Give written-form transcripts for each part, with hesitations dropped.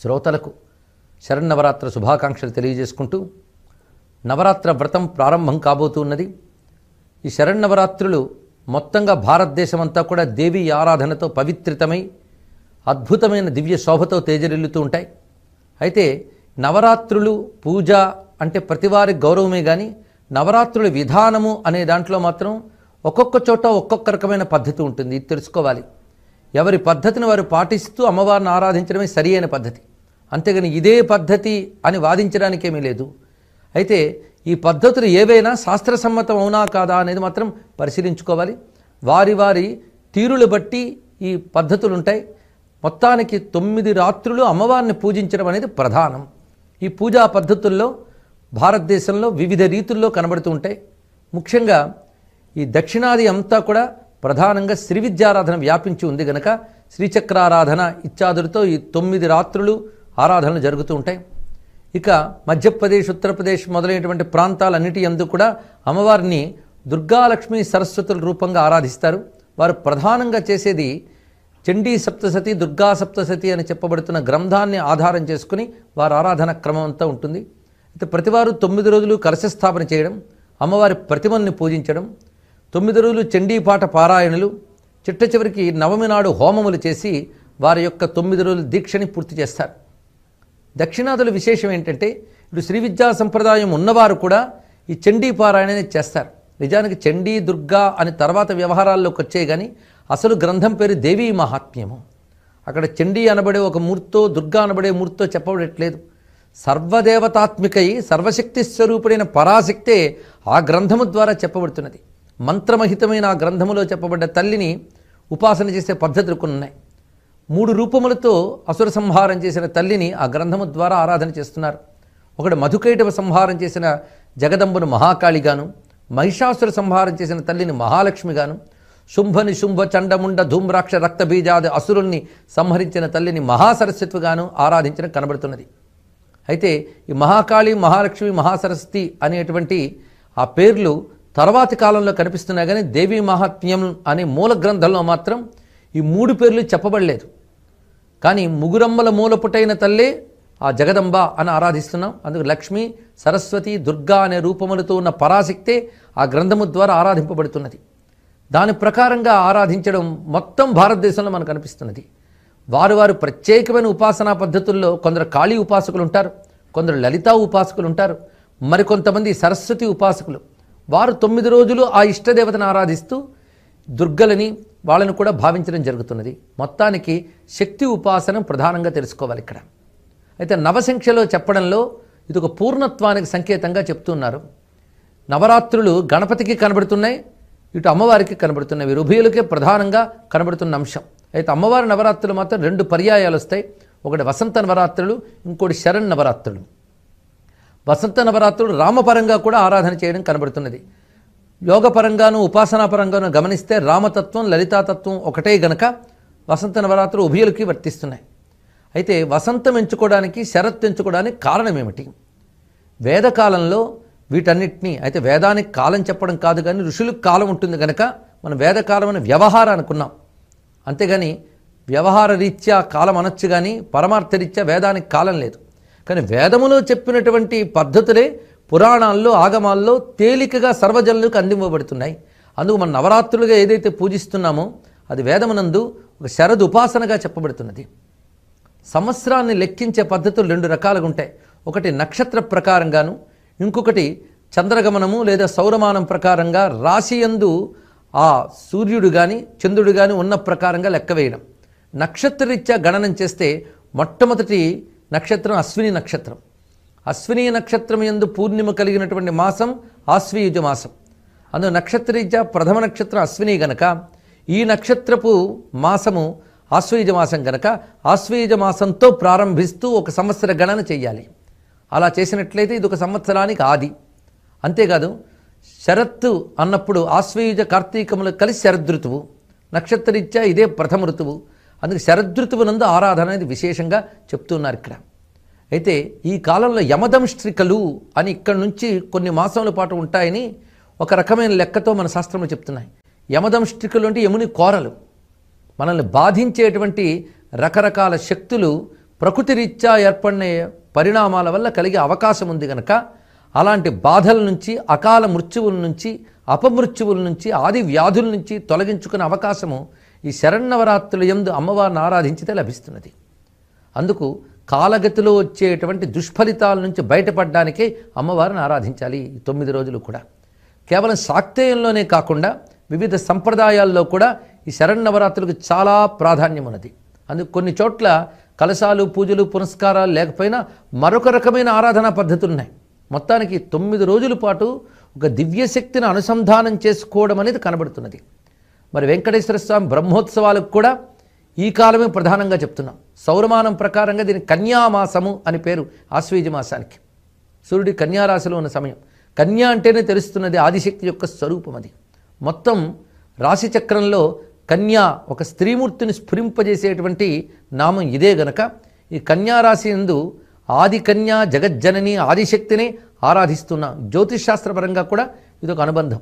శ్రోతలకు శరన్నవరాత్రి శుభాకాంక్షలు తెలియజేసుకుంటూ నవరాత్రి వ్రతం ప్రారంభం కాబోతున్నది. ఈ శరన్నవరాత్రులు మొత్తంగా భారతదేశమంతా కూడా దేవి ఆరాధనతో పవిత్రితమై అద్భుతమైన దివ్య శోభతో తేజరిల్లుతూ ఉంటాయి. అయితే నవరాత్రులు పూజ అంటే ప్రతివారి గౌరవమే కానీ నవరాత్రుల విధానము అనే దాంట్లో మాత్రం ఒక్కొక్క చోట ఒక్కొక్క రకమైన పద్ధతి ఉంటుంది. ఇది తెలుసుకోవాలి. ఎవరి పద్ధతిని వారు పాటిస్తూ అమ్మవారిని ఆరాధించడమే సరి అయిన పద్ధతి. అంతేగాని ఇదే పద్ధతి అని వాదించడానికేమీ లేదు. అయితే ఈ పద్ధతులు ఏవైనా శాస్త్రసమ్మతం అవునా కాదా అనేది మాత్రం పరిశీలించుకోవాలి. వారి వారి తీరులు బట్టి ఈ పద్ధతులు ఉంటాయి. మొత్తానికి 9 రాత్రులు అమ్మవారిని పూజించడం అనేది ప్రధానం. ఈ పూజా పద్ధతుల్లో భారతదేశంలో వివిధ రీతుల్లో కనబడుతూ ఉంటాయి. ముఖ్యంగా ఈ దక్షిణాది అంతా కూడా ప్రధానంగా శ్రీ విద్యారాధన వ్యాపించి ఉంది గనక శ్రీచక్రారాధన ఇత్యాదులతో ఈ 9 రాత్రులు ఆరాధనలు జరుగుతూ ఉంటాయి. ఇక మధ్యప్రదేశ్, ఉత్తరప్రదేశ్ మొదలైనటువంటి ప్రాంతాలన్నిటి యందు కూడా అమ్మవారిని దుర్గాలక్ష్మి సరస్వతుల రూపంగా ఆరాధిస్తారు. వారు ప్రధానంగా చేసేది చండీ సప్తశతి, దుర్గా సప్తశతి అని చెప్పబడుతున్న గ్రంథాన్ని ఆధారం చేసుకుని వారి ఆరాధన క్రమం అంతా ఉంటుంది. అయితే ప్రతివారు 9 రోజులు కలశ స్థాపన చేయడం, అమ్మవారి ప్రతిమల్ని పూజించడం, 9 రోజులు చండీపాఠ పారాయణలు, చిట్ట చివరికి నవమి నాడు హోమములు చేసి వారి యొక్క 9 రోజుల దీక్షని పూర్తి చేస్తారు. దక్షిణాదుల విశేషం ఏంటంటే ఇప్పుడు శ్రీ విద్యా సంప్రదాయం ఉన్నవారు కూడా ఈ చండీ పారాయణని చేస్తారు. నిజానికి చండీ దుర్గా అని తర్వాత వ్యవహారాల్లోకి వచ్చాయి కానీ అసలు గ్రంథం పేరు దేవీ మహాత్మ్యము. అక్కడ చండీ అనబడే ఒక మూర్తో దుర్గా అనబడే మూర్తో చెప్పబడట్లేదు. సర్వదేవతాత్మికై సర్వశక్తి స్వరూపుడైన పరాశక్తే ఆ గ్రంథము ద్వారా చెప్పబడుతున్నది. మంత్రమహితమైన ఆ గ్రంథములో చెప్పబడ్డ తల్లిని ఉపాసన చేసే పద్ధతులు కొన్ని ఉన్నాయి. 3 రూపములతో అసుర సంహారం చేసిన తల్లిని ఆ గ్రంథము ద్వారా ఆరాధన చేస్తున్నారు. ఒకడు మధుకైటవ సంహారం చేసిన జగదంబను మహాకాళిగాను, మహిషాసుర సంహారం చేసిన తల్లిని మహాలక్ష్మిగాను, శుంభని శుంభ, చండముండ, ధూమ్రాక్ష, రక్తబీజాది అసురుల్ని సంహరించిన తల్లిని మహాసరస్వతిగాను ఆరాధించడం కనబడుతున్నది. అయితే ఈ మహాకాళి, మహాలక్ష్మి, మహాసరస్వతి అనేటువంటి ఆ పేర్లు తర్వాతి కాలంలో కనిపిస్తున్నాయి కానీ దేవీ మహాత్మ్యం అనే మూల గ్రంథంలో మాత్రం ఈ 3 పేర్లు చెప్పబడలేదు. కానీ ముగురమ్మల మూలపుటైన తల్లే ఆ జగదంబ అని ఆరాధిస్తున్నాం. అందుకు లక్ష్మి, సరస్వతి, దుర్గా అనే రూపములతో ఉన్న పరాశక్తే ఆ గ్రంథము ద్వారా ఆరాధింపబడుతున్నది. దాని ప్రకారంగా ఆరాధించడం మొత్తం భారతదేశంలో మనకు కనిపిస్తున్నది. వారు వారు ప్రత్యేకమైన ఉపాసనా పద్ధతుల్లో కొందరు కాళీ ఉపాసకులు ఉంటారు, కొందరు లలితా ఉపాసకులు ఉంటారు, మరికొంతమంది సరస్వతి ఉపాసకులు. వారు 9 రోజులు ఆ ఇష్టదేవతను ఆరాధిస్తూ దుర్గలని వాళ్ళను కూడా భావించడం జరుగుతున్నది. మొత్తానికి శక్తి ఉపాసనం ప్రధానంగా తెలుసుకోవాలి ఇక్కడ. అయితే నవసంఖ్యలో చెప్పడంలో ఇది ఒక పూర్ణత్వానికి సంకేతంగా చెప్తున్నారు. నవరాత్రులు గణపతికి కనబడుతున్నాయి, ఇటు అమ్మవారికి కనబడుతున్నాయి. రుభయులకే ప్రధానంగా కనబడుతున్న అంశం. అయితే అమ్మవారి నవరాత్రులు మాత్రం 2 పర్యాయాలు వస్తాయి. ఒకటి వసంత నవరాత్రులు, ఇంకోటి శరణ్ నవరాత్రులు. వసంత నవరాత్రులు రామపరంగా కూడా ఆరాధన చేయడం కనబడుతున్నది. యోగపరంగాను ఉపాసనాపరంగాను గమనిస్తే రామతత్వం, లలితాతత్వం ఒకటే గనక వసంత నవరాత్రులు ఉభయులకి వర్తిస్తున్నాయి. అయితే వసంతం ఎంచుకోవడానికి, శరత్ ఎంచుకోవడానికి కారణం ఏమిటి? వేదకాలంలో వీటన్నిటినీ, అయితే వేదానికి కాలం చెప్పడం కాదు కానీ ఋషులకు కాలం ఉంటుంది కనుక మనం వేదకాలం అని వ్యవహారం అనుకున్నాం. అంతేగాని వ్యవహార రీత్యా కాలం అనొచ్చు కానీ పరమార్థ రీత్యా వేదానికి కాలం లేదు. కానీ వేదములో చెప్పినటువంటి పద్ధతులే పురాణాల్లో, ఆగమాల్లో తేలికగా సర్వజనులకు అందింపబడుతున్నాయి. అందుకు మనం నవరాత్రులుగా ఏదైతే పూజిస్తున్నామో అది వేదమునందు ఒక శరద్ ఉపాసనగా చెప్పబడుతున్నది. సంవత్సరాన్ని లెక్కించే పద్ధతులు 2 రకాలుగా ఉంటాయి. ఒకటి నక్షత్ర ప్రకారంగాను, ఇంకొకటి చంద్రగమనము లేదా సౌరమానం ప్రకారంగా రాశియందు ఆ సూర్యుడు కానీ చంద్రుడు కానీ ఉన్న ప్రకారంగా లెక్క వేయడం. నక్షత్రరీత్యా గణనం చేస్తే మొట్టమొదటి నక్షత్రం అశ్విని నక్షత్రం. అశ్విని నక్షత్రం యందు పూర్ణిమ కలిగినటువంటి మాసం ఆశ్వయుజ మాసం. అందులో నక్షత్రరీత్యా ప్రథమ నక్షత్రం అశ్విని గనక ఈ నక్షత్రపు మాసము ఆశ్వయుజ మాసం గనక ఆశ్వయుజ మాసంతో ప్రారంభిస్తూ ఒక సంవత్సర గణన చేయాలి. అలా చేసినట్లయితే ఇది ఒక సంవత్సరానికి ఆది. అంతేకాదు శరత్తు అన్నప్పుడు ఆశ్వయుజ కార్తీకములు కలిసి శరదృతువు, నక్షత్రరీత్యా ఇదే ప్రథమ ఋతువు. అందుకే శరదృతువునందు ఆరాధన అనేది విశేషంగా చెప్తున్నారు ఇక్కడ. అయితే ఈ కాలంలో యమదంష్ట్రికలు అని ఇక్కడి నుంచి కొన్ని మాసముల పాటు ఉంటాయని ఒక రకమైన లెక్కతో మన శాస్త్రంలో చెప్తున్నాయి. యమదంష్ట్రికలు అంటే యముని కోరలు, మనల్ని బాధించేటువంటి రకరకాల శక్తులు ప్రకృతి రీత్యా ఏర్పడిన పరిణామాల వల్ల కలిగే అవకాశం ఉంది గనక అలాంటి బాధల నుంచి, అకాల మృత్యువుల నుంచి, అపమృత్యువుల నుంచి, ఆది వ్యాధుల నుంచి తొలగించుకునే అవకాశము ఈ శరన్నవరాత్రుల యందు అమ్మవారిని ఆరాధించితే లభిస్తున్నది. అందుకు కాలగతిలో వచ్చేటువంటి దుష్ఫలితాల నుంచి బయటపడడానికే అమ్మవారిని ఆరాధించాలి. 9 రోజులు కూడా కేవలం శాక్తేయంలోనే కాకుండా వివిధ సంప్రదాయాల్లో కూడా ఈ శరన్నవరాత్రులకు చాలా ప్రాధాన్యం ఉన్నది. అందుకు కొన్ని చోట్ల కలశాలు, పూజలు, పునస్కారాలు లేకపోయినా మరొక రకమైన ఆరాధనా పద్ధతులు ఉన్నాయి. మొత్తానికి 9 రోజుల పాటు ఒక దివ్యశక్తిని అనుసంధానం చేసుకోవడం అనేది కనబడుతున్నది. మరి వెంకటేశ్వర స్వామి బ్రహ్మోత్సవాలకు కూడా ఈ కాలమే ప్రధానంగా చెప్తున్నాం. సౌరమానం ప్రకారంగా దీని కన్యామాసము అని పేరు. ఆశ్వీజ మాసానికి సూర్యుడి కన్యారాశిలో ఉన్న సమయం. కన్యా అంటేనే తెలుస్తున్నది ఆదిశక్తి యొక్క స్వరూపం. అది మొత్తం రాశిచక్రంలో కన్యా ఒక స్త్రీమూర్తిని స్ఫురింపజేసేటువంటి నామం ఇదే గనక ఈ కన్యారాశి యందు ఆది కన్యా జగజ్జనని ఆదిశక్తిని ఆరాధిస్తున్నాం. జ్యోతిషాస్త్రపరంగా కూడా ఇదొక అనుబంధం.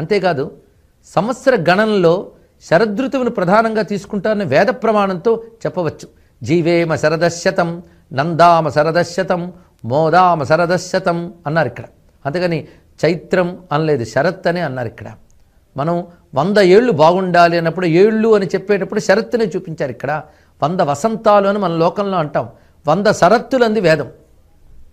అంతేకాదు సంవత్సర గణనలో శరదృతువును ప్రధానంగా తీసుకుంటారని వేద ప్రమాణంతో చెప్పవచ్చు. జీవేమ శరదశతం, నందామ శరదశతం, మోదామ శరదశతం అన్నారు ఇక్కడ. అంతేగాని చైత్రం అనలేదు, శరత్ అనే అన్నారు ఇక్కడ. మనం 100 ఏళ్ళు బాగుండాలి అన్నప్పుడు ఏళ్ళు అని చెప్పేటప్పుడు శరత్తునే చూపించారు ఇక్కడ. 100 వసంతాలు అని మన లోకంలో అంటాం. 100 శరత్తులంది వేదం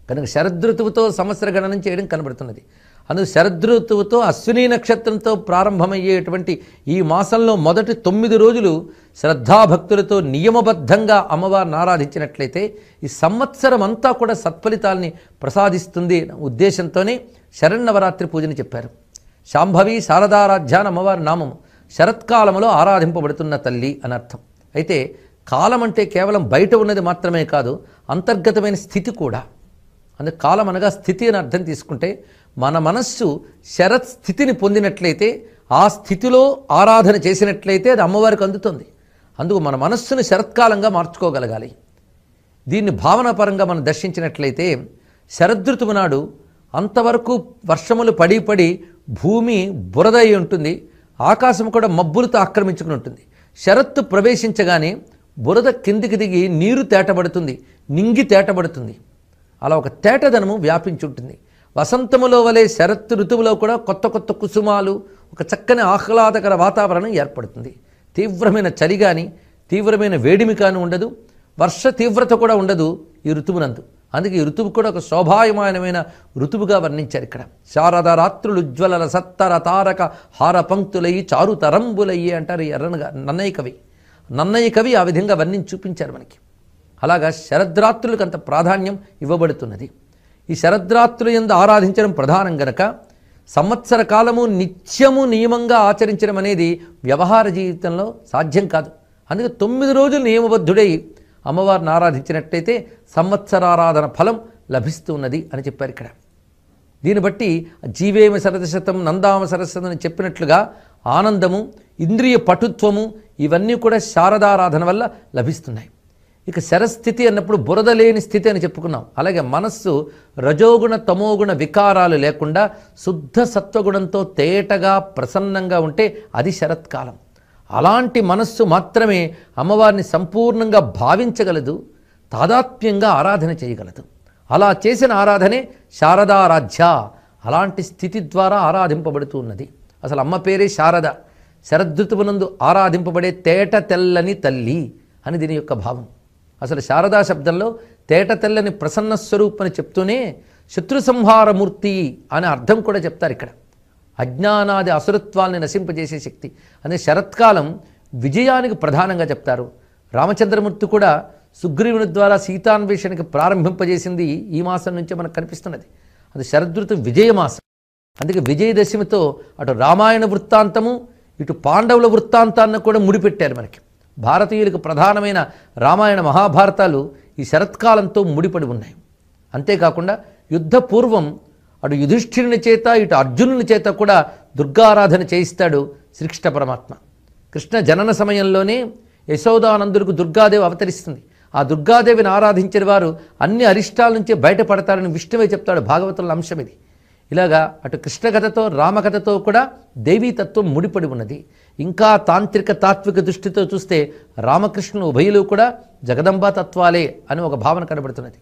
కనుక శరదృతువుతో సంవత్సర గణనం చేయడం కనబడుతున్నది. అందుకు శరదృతువుతో అశ్విని నక్షత్రంతో ప్రారంభమయ్యేటువంటి ఈ మాసంలో మొదటి 9 రోజులు శ్రద్ధాభక్తులతో నియమబద్ధంగా అమ్మవారిని ఆరాధించినట్లయితే ఈ సంవత్సరం అంతా కూడా సత్ఫలితాలని ప్రసాదిస్తుంది ఉద్దేశంతోనే శరన్నవరాత్రి పూజని చెప్పారు. శాంభవి శారదారాధ్యాన అమ్మవారి నామము. శరత్కాలంలో ఆరాధింపబడుతున్న తల్లి అనర్థం. అయితే కాలం అంటే కేవలం బయట ఉన్నది మాత్రమే కాదు, అంతర్గతమైన స్థితి కూడా. అందుకు కాలం అనగా స్థితి అని అర్థం తీసుకుంటే మన మనస్సు శరత్ స్థితిని పొందినట్లయితే, ఆ స్థితిలో ఆరాధన చేసినట్లయితే అది అమ్మవారికి అందుతుంది. అందుకు మన మనస్సును శరత్కాలంగా మార్చుకోగలగాలి. దీన్ని భావనాపరంగా మనం దర్శించినట్లయితే శరదృతువు నాడు అంతవరకు వర్షములు పడి పడి భూమి బురద అయి ఉంటుంది, ఆకాశం కూడా మబ్బులతో ఆక్రమించుకుని ఉంటుంది. శరత్తు ప్రవేశించగానే బురద కిందికి దిగి నీరు తేటబడుతుంది, నింగి తేటబడుతుంది. అలా ఒక తేటదనము వ్యాపించి ఉంటుంది. వసంతములో వలె శరత్ ఋతువులో కూడా కొత్త కొత్త కుసుమాలు, ఒక చక్కని ఆహ్లాదకర వాతావరణం ఏర్పడుతుంది. తీవ్రమైన చలి కానీ, తీవ్రమైన వేడిమి కానీ ఉండదు, వర్ష తీవ్రత కూడా ఉండదు ఈ ఋతువునందు. అందుకే ఈ ఋతువు కూడా ఒక శోభాయమానమైన ఋతువుగా వర్ణించారు ఇక్కడ. శారదరాత్రులు ఉజ్వల సత్తర తారక హార పంక్తులయ్యి చారు తరంబులయ్యి అంటారు నన్నయ్య కవి ఆ విధంగా వర్ణించి చూపించారు మనకి. అలాగా శరద్రాత్రులకు అంత ప్రాధాన్యం ఇవ్వబడుతున్నది. ఈ శరద్రాత్రులు యందు ఆరాధించడం ప్రధానం గనక సంవత్సర కాలము నిత్యము నియమంగా ఆచరించడం అనేది వ్యవహార జీవితంలో సాధ్యం కాదు. అందుకే 9 రోజులు నియమబద్ధుడై అమ్మవారిని ఆరాధించినట్టయితే సంవత్సరారాధన ఫలం లభిస్తున్నది అని చెప్పారు ఇక్కడ. దీన్ని బట్టి జీవేమ శరదశతం, నందామ సరస్వతం అని చెప్పినట్లుగా ఆనందము, ఇంద్రియ పటుత్వము ఇవన్నీ కూడా శారదారాధన వల్ల లభిస్తున్నాయి. ఇక శరస్థితి అన్నప్పుడు బురద లేని స్థితి అని చెప్పుకున్నాం. అలాగే మనస్సు రజోగుణ తమోగుణ వికారాలు లేకుండా శుద్ధ సత్వగుణంతో తేటగా ప్రసన్నంగా ఉంటే అది శరత్కాలం. అలాంటి మనస్సు మాత్రమే అమ్మవారిని సంపూర్ణంగా భావించగలదు, తాదాత్మ్యంగా ఆరాధన చేయగలదు. అలా చేసిన ఆరాధనే శారదారాధ్య. అలాంటి స్థితి ద్వారా ఆరాధింపబడుతూ ఉన్నది. అసలు అమ్మ పేరే శారద, శరదృతువునందు ఆరాధింపబడే తేట తెల్లని తల్లి అని దీని యొక్క భావం. అసలు శారదా శబ్దంలో తేట తెల్లని ప్రసన్న స్వరూపని చెప్తూనే శత్రు సంహారమూర్తి అనే అర్థం కూడా చెప్తారు ఇక్కడ. అజ్ఞానాది అసురత్వాల్ని నశింపజేసే శక్తి అనే శరత్కాలం విజయానికి ప్రధానంగా చెప్తారు. రామచంద్రమూర్తి కూడా సుగ్రీవుని ద్వారా సీతాన్వేషణకి ప్రారంభింపజేసింది ఈ మాసం నుంచే మనకు కనిపిస్తున్నది. అది శరదృతు విజయమాసం. అందుకే విజయదశమితో అటు రామాయణ వృత్తాంతము, ఇటు పాండవుల వృత్తాంతాన్ని కూడా ముడిపెట్టారు మనకి. భారతీయులకు ప్రధానమైన రామాయణ మహాభారతాలు ఈ శరత్కాలంతో ముడిపడి ఉన్నాయి. అంతేకాకుండా యుద్ధ పూర్వం అటు యుధిష్ఠిరుని చేత, ఇటు అర్జునుని చేత కూడా దుర్గారాధన చేయిస్తాడు శ్రీకృష్ణ పరమాత్మ. కృష్ణ జనన సమయంలోనే యశోదానందులకు దుర్గాదేవి అవతరిస్తుంది. ఆ దుర్గాదేవిని ఆరాధించిన వారు అన్ని అరిష్టాల నుంచే బయటపడతారని విష్ణువే చెప్తాడు. భాగవతుల అంశం ఇది. ఇలాగా అటు కృష్ణకథతో, రామకథతో కూడా దేవీతత్వం ముడిపడి ఉన్నది. ఇంకా తాంత్రిక తాత్విక దృష్టితో చూస్తే రామకృష్ణులు ఉభయులు కూడా జగదంబా తత్వాలే అని ఒక భావన కనబడుతున్నది.